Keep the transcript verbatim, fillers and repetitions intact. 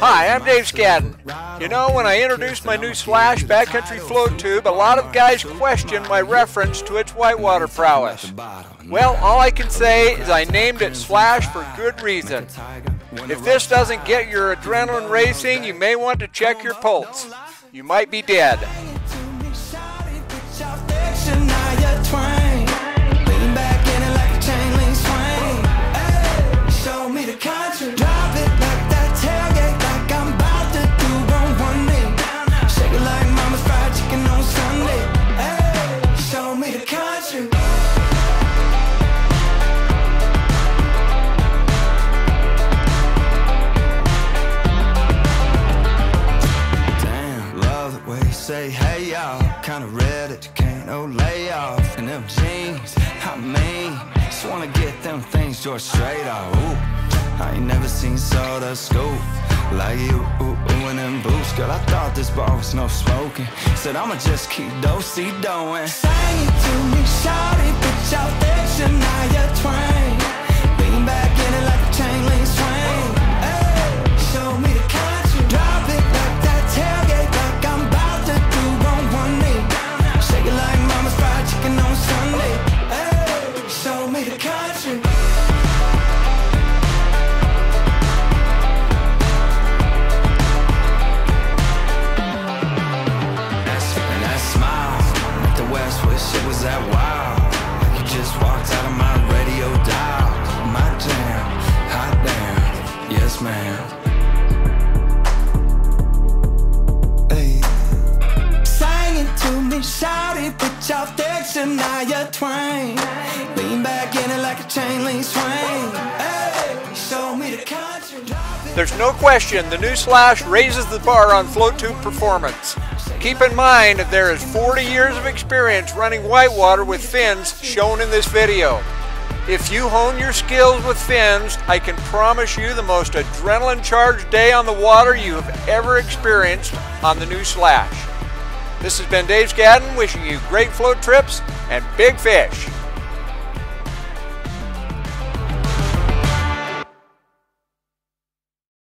Hi, I'm Dave Scadden. You know, when I introduced my new Slash Backcountry Float Tube, a lot of guys questioned my reference to its whitewater prowess. Well, all I can say is I named it Slash for good reason. If this doesn't get your adrenaline racing, you may want to check your pulse. You might be dead. Say, hey y'all, kinda red that you can't no layoff. And them jeans, I mean, just wanna get them things yours straight off. Ooh, I ain't never seen soda scoop like you, ooh, ooh, and them boots. Girl, I thought this bar was no smoking. Said I'ma just keep do-see doing. Sing it to me, shawty, bitch, I'll fix you, now you're twang. Lean back in it like a chain link swing. Hey, show me the country, drop it like that tailgate. That wow, like you just walked out of my radio dial. My damn, hot damn, yes ma'am. Hey. Sang it to me, shouted, bitch, I'll fix you, now you're twang. Lean back in it like a chain link swing. Hey, show me the country. There's no question the new Slash raises the bar on float tube performance. Keep in mind that there is forty years of experience running whitewater with fins shown in this video. If you hone your skills with fins, I can promise you the most adrenaline-charged day on the water you have ever experienced on the new Slash. This has been Dave Scadden wishing you great float trips and big fish.